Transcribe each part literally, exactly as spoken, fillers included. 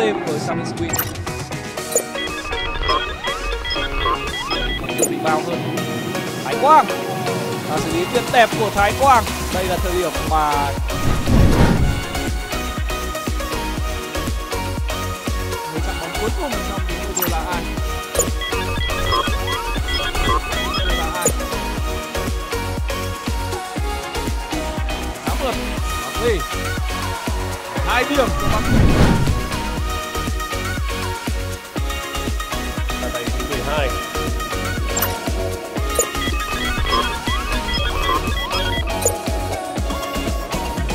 save với Sami Skrini. Nhiều rebound hơn. Thái Quang. Và xử lý tuyệt đẹp của Thái Quang. Đây là thời điểm mà người chạm bóng cuối cùng trong những video là ai? Hai điểm cho bóng. Là tay thứ mười hai.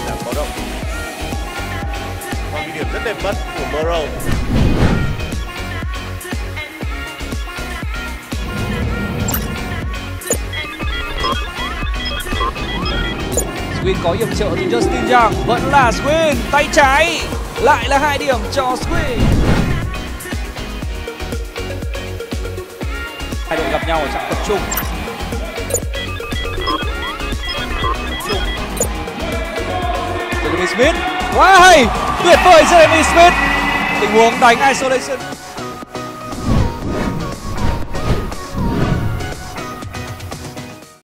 Đang báo động. Một ghi điểm rất đẹp mắt của Moro. Swin có hiệp trợ từ Justin Young, vẫn là Swin, tay trái, lại là hai điểm cho Swin. Hai đội gặp nhau ở trạng tập trung. Jeremy Smith, quá hay, tuyệt vời Jeremy Smith, tình huống đánh isolation.